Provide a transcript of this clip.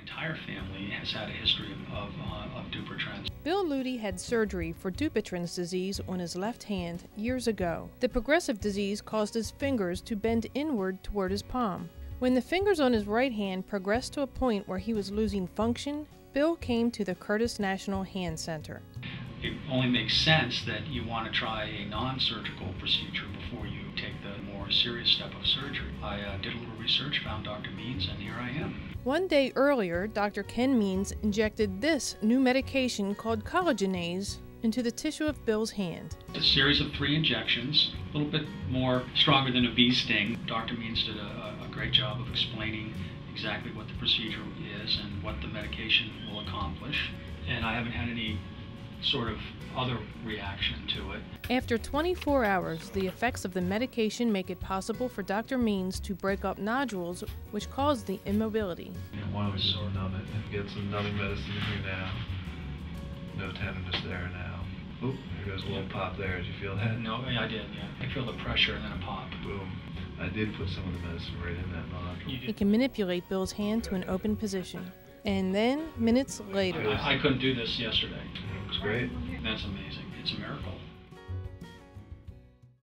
entire family has had a history of Dupuytren's. Bill Lutie had surgery for Dupuytren's disease on his left hand years ago. The progressive disease caused his fingers to bend inward toward his palm. When the fingers on his right hand progressed to a point where he was losing function, Bill came to the Curtis National Hand Center. It only makes sense that you want to try a non-surgical procedure before you take the more serious step of surgery. I did a little research, found Dr. Means, and here I am. One day earlier, Dr. Ken Means injected this new medication called collagenase into the tissue of Bill's hand. A series of 3 injections, a little bit more stronger than a bee sting. Dr. Means did a great job of explaining exactly what the procedure is and what the medication will accomplish, and I haven't had any sort of other reaction to it. After 24 hours, the effects of the medication make it possible for Dr. Means to break up nodules, which cause the immobility. And why we so numb it and get some numbing medicine here now. No tenderness there now. Oop, there goes a little pop there. Did you feel that? No, I did, yeah. I feel the pressure and then a pop. Boom. I did put some of the medicine right in that nodule. It can manipulate Bill's hand to an open position. And then, minutes later. I couldn't do this yesterday. It was great. That's amazing. It's a miracle.